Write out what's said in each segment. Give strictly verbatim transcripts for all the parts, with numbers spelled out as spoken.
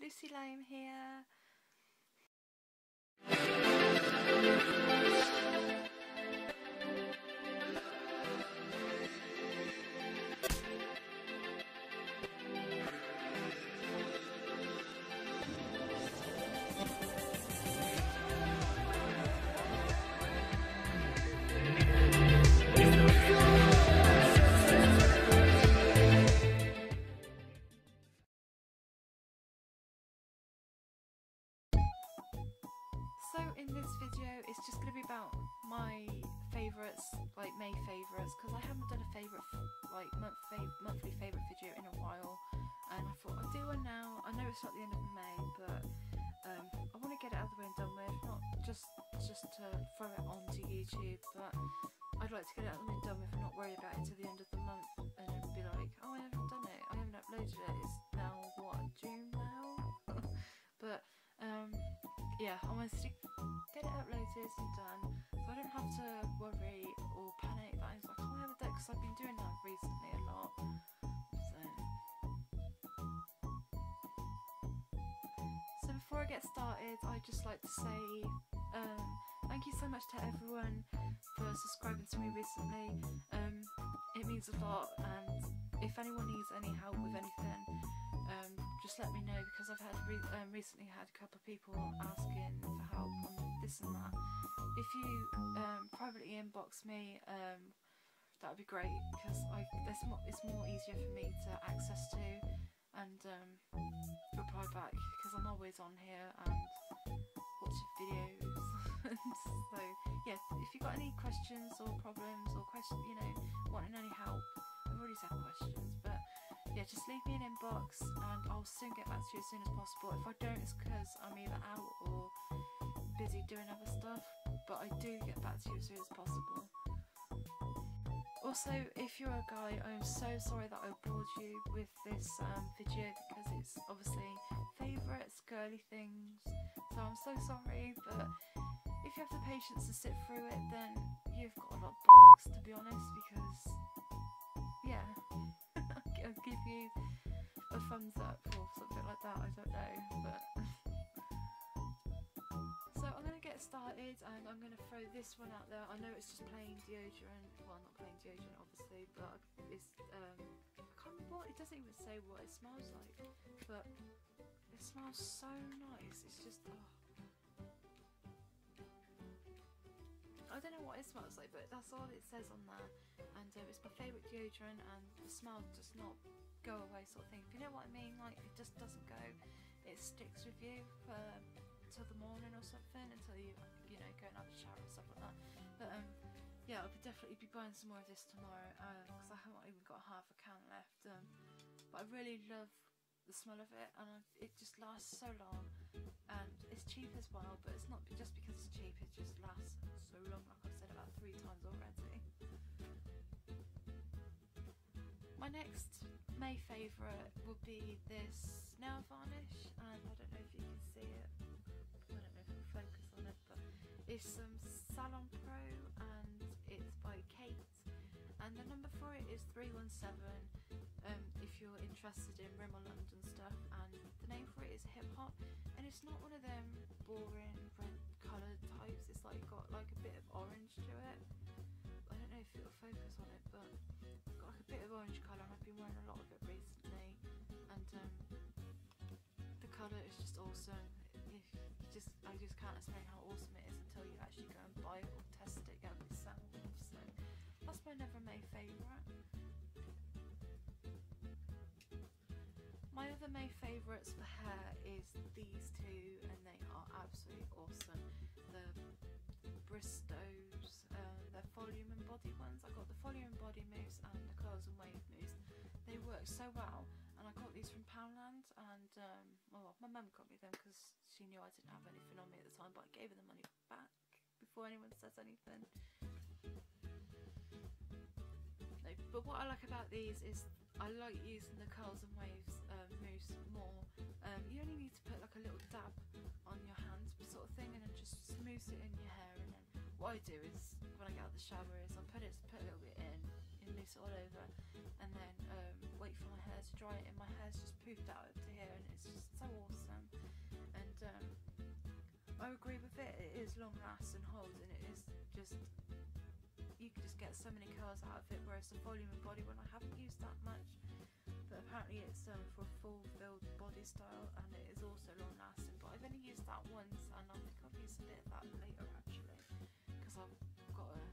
Lucy Lime here. So in this video, it's just going to be about my favourites, like May favourites, because I haven't done a favourite, like month fav monthly favourite video in a while, and I thought I'll do one now. I know it's not the end of May, but um, I want to get it out of the way and done with, not just just to throw it onto YouTube, but I'd like to get it out of the way and done with and not worry about it till the end of the month, and then be like, oh, I haven't done it, I haven't uploaded it, it's now, what, June now? But um, yeah, I want to get it uploaded and done, so I don't have to worry or panic that I'm like, oh, I haven't done it, because I've been doing that recently a lot. So. so before I get started, I'd just like to say um, thank you so much to everyone for subscribing to me recently. Um, it means a lot, and if anyone needs any help with anything, um, just let me know, because I've had re um, recently had a couple of people asking for help on this and that. If you um, privately inbox me, um, that would be great, because I there's more, it's more easier for me to access to and um, reply back, because I'm always on here and watching videos. So yeah, if you've got any questions or problems or question, you know, wanting any help, I've already said questions, but. Yeah, just leave me an inbox and I'll soon get back to you as soon as possible. If I don't, it's because I'm either out or busy doing other stuff, but I do get back to you as soon as possible. Also, if you're a guy, I'm so sorry that I bored you with this um, video, because it's obviously favourites, girly things, so I'm so sorry, but if you have the patience to sit through it, then you've got a lot of bollocks, to be honest, because, yeah. I'll give you a thumbs up or something like that, I don't know, but so I'm going to get started, and I'm going to throw this one out there. I know it's just plain deodorant, well, not plain deodorant obviously, but it's, um, I can't remember what, it doesn't even say what it smells like, but it smells so nice, it's just, oh. I don't know what it smells like, but that's all it says on there, and um, it's my favourite deodorant, and the smell does not go away, sort of thing, if you know what I mean, like, it just doesn't go, it sticks with you for till the morning or something, until you, you know, going out the shower and stuff like that, but um, yeah, I'll be definitely be buying some more of this tomorrow, because uh, I haven't even got half a can left, um, but I really love the smell of it, and I've, it just lasts so long, and it's cheap as well, but it's not just because it's cheap, it just lasts so long, like I've said about three times already. My next May favourite would be this nail varnish, and I don't know if you can see it, I don't know if I'll focus on it, but it's some Salon Pro, and it's by Kate, and the number for it is three one seven, um, if you're interested in Rimmel London stuff, and the name for it is Hip Hop, and it's not one of them boring red coloured types, it's like got like a bit of orange to it, I don't know if it'll focus on it, but it's got like a bit of orange colour, and I've been wearing a lot of it recently, and um, the colour is just awesome, you, you just, I just can't explain how awesome it is until you actually go and buy it or test it out yourself, so that's my never May favourite. My other May favourites for hair is these two, and they are absolutely awesome. The Bristows, uh, they're volume and body ones. I got the volume and body mousse and the curls and wave mousse. They work so well, and I got these from Poundland, and um, well, my mum got me them because she knew I didn't have anything on me at the time, but I gave her the money back before anyone says anything. No, but what I like about these is I like using the curls and waves um, mousse more. Um, you only need to put like a little dab on your hand sort of thing, and then just smooth it in your hair, and then what I do is when I get out of the shower is I put it put a little bit in and mousse it all over, and then um, wait for my hair to dry, and my hair's just poofed out up to here, and it's just so awesome. long lasts and holds, and it is just, you can just get so many curls out of it, whereas the volume and body one I haven't used that much, but apparently it's um, for a full filled body style and it is also long lasting, but I've only used that once and I think I've used a bit of that later actually, because I've got to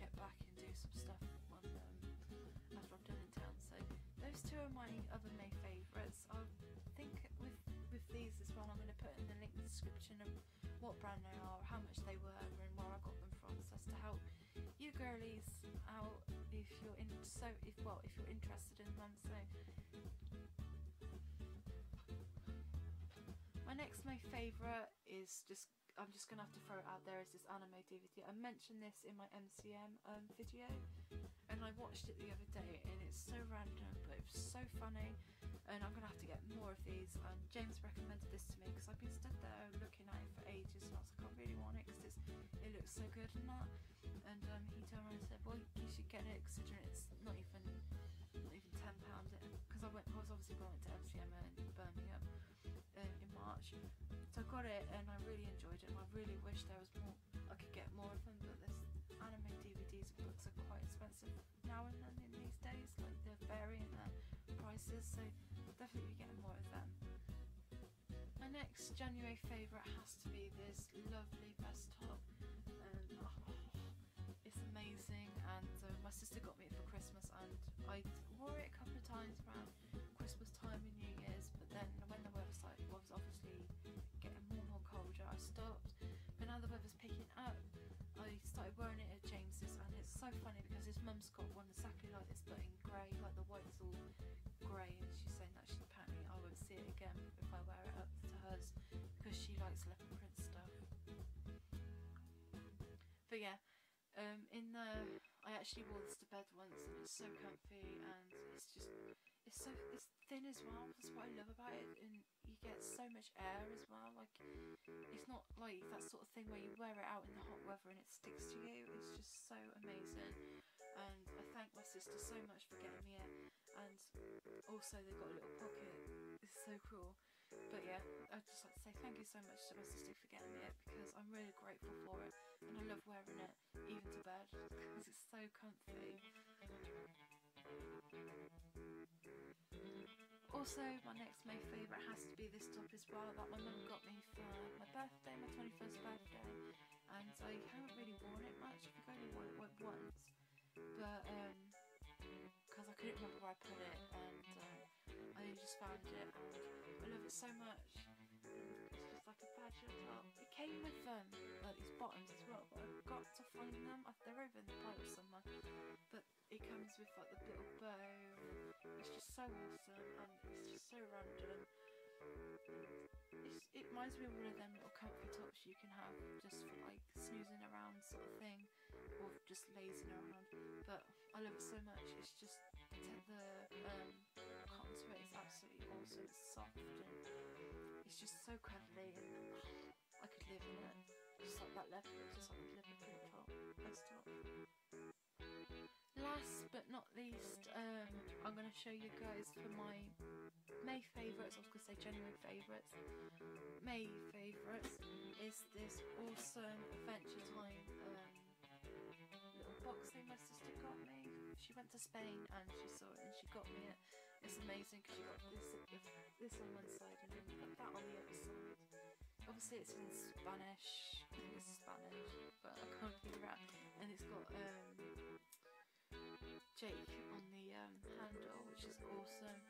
get back and do some stuff on, um, after I'm done in town. So those two are my other May favourites. I think with with these as well, I'm going to put in the link in the description of what brand they are, how much they were and where I got them from, so as to help you girlies out if you're in so if well if you're interested in them. So my next my favourite is just, I'm just going to have to throw it out there, is this anime D V D. I mentioned this in my M C M um, video and I watched it the other day, and it's so random but it was so funny, and I'm going to have to get more of these. And James recommended this to me because I've been stood there looking at it for ages and I was like, I really want it because it looks so good and that, and um, he turned around and said, well, you should get it considering it's not even not even ten pounds, because I, I was obviously going to M C M in Birmingham uh, in March, so I got it and I really enjoyed it, and I really wish there was more, I could get more of them, but this anime D V Ds and books are quite expensive now and then in these days, like they're varying their prices, so I'll definitely be getting more of them. My next January favourite has to be this lovely vest top. Um, oh, it's amazing, and uh, my sister got me it for Christmas and I wore it a couple of times around Christmas time and New Year's, but then when the weather started, was obviously getting more and more colder, I stopped, but now the weather's picking up, I started wearing it at James's, and it's so funny because his mum's got one exactly like this but in grey, like the white's all grey, and she's saying that she apparently I won't see it again if I wear it up to hers because she likes leopard print stuff. But yeah, um, in the I actually wore this to bed once and it's so comfy, and it's just it's so it's thin as well, that's what I love about it, and you get so much air as well, like it's not like that sort of thing where you wear it out in the hot weather and it sticks to you, it's just so amazing. And I thank my sister so much for getting me it, and also they've got a little pocket, it's so cool. But yeah, I'd just like to say thank you so much to my sister for getting me it, because I'm really grateful for it and I love wearing it even to bed because it's so comfy. Also, my next May favourite has to be this top as well, that my mum got me for my birthday, my twenty-first birthday, and I haven't really worn it much. I think I only wore it like once, but um, because I couldn't remember where I put it, and uh, I just found it and I love it so much. It's just like a badge on top. It came with um, like these bottoms as well, but I've got to find them. They're over in the pile somewhere, but it comes with like the little bow. It's just so awesome and it's just so random. It's, it reminds me of one of them little comfy tops you can have just for like snoozing around sort of thing, or just lazing around, but I love it so much. It's just the um, cotton to it is absolutely awesome, it's soft and it's just so cuddly, and oh, I could live in it, just like that leather, just like the leather print top, best top. Last but not least, um, I'm going to show you guys for my May favourites, I was going to say January favourites, May favourites, is this awesome Adventure Time um, little box thing my sister got me. She went to Spain and she saw it and she got me it. It's amazing because you got this, this on one side and then you got that on the other side. Obviously it's in Spanish, I think it's Spanish, but I can't figure out, and it's got um, Jake on the um, handle, which is awesome.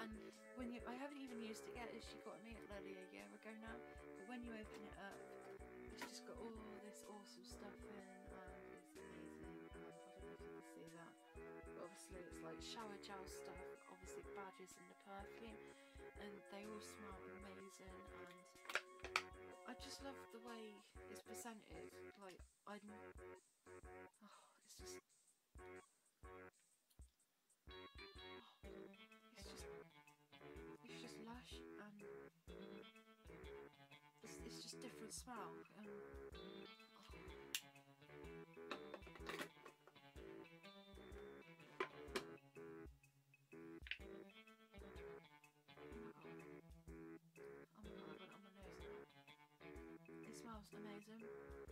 And when you, I haven't even used it yet, as she got me it nearly a year ago now, but when you open it up, it's just got all this awesome stuff in, and it's amazing. I don't know if you can see that, but obviously it's like shower gel stuff, obviously badges and the perfume, and they all smell amazing, and I just love the way it's presented, like, I don't, oh, it's just, it's just, it's just lush, and it's, it's just different smell, and oh. smells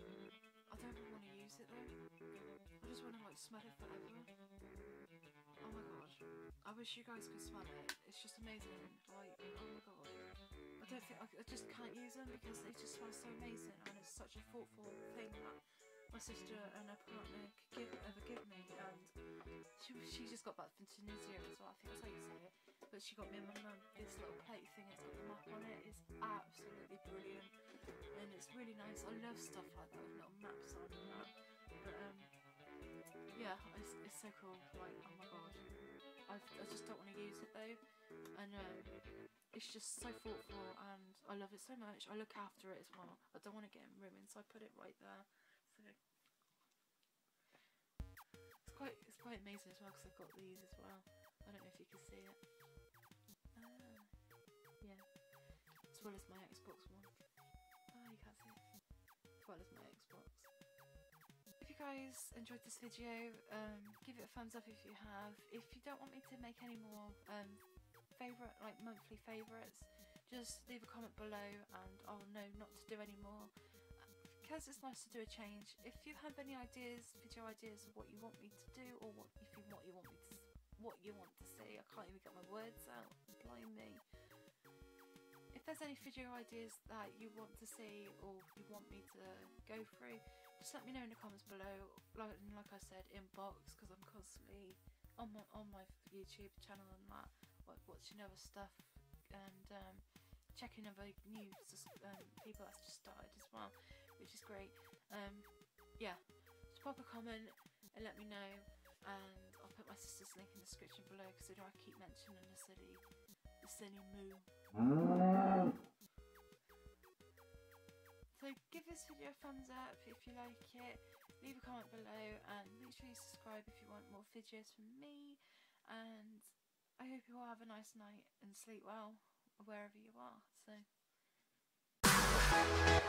amazing. I don't even want to use it though. I just want to like smell it forever. Oh my god. I wish you guys could smell it. It's just amazing. Like, oh my god. I don't think, I, I just can't use them because they just smell so amazing, and it's such a thoughtful thing that my sister and her partner could give, ever give me, and she, she just got back from Tunisia as well, I think that's how you say it, but she got me and my mum this little plate thing, it's got the map on it, it's absolutely brilliant, and it's really nice. I love stuff like that with little maps on and that, but um, yeah, it's, it's so cool, like, oh my god, I've, I just don't want to use it though, and um, it's just so thoughtful, and I love it so much. I look after it as well, I don't want to get it ruined, so I put it right there. So it's quite it's quite amazing as well because I've got these as well. I don't know if you can see it. Ah, yeah. As well as my Xbox One. Ah, oh, you can't see it. As well as my Xbox. If you guys enjoyed this video, um, give it a thumbs up if you have. If you don't want me to make any more um, favourite, like monthly favourites, just leave a comment below and I'll know not to do any more. Because it's nice to do a change. If you have any ideas, video ideas of what you want me to do, or what if you what you want me to what you want to see, I can't even get my words out. Blimey. If there's any video ideas that you want to see or you want me to go through, just let me know in the comments below. Like like I said, inbox, because I'm constantly on my on my YouTube channel and that, like watching other stuff and. Um, checking other new um, people that's just started as well, which is great. Um, yeah, just pop a comment and let me know, and I'll put my sister's link in the description below because I know I keep mentioning the silly, the silly moo. So give this video a thumbs up if you like it, leave a comment below, and make sure you subscribe if you want more videos from me, and I hope you all have a nice night and sleep well. Wherever you are, so...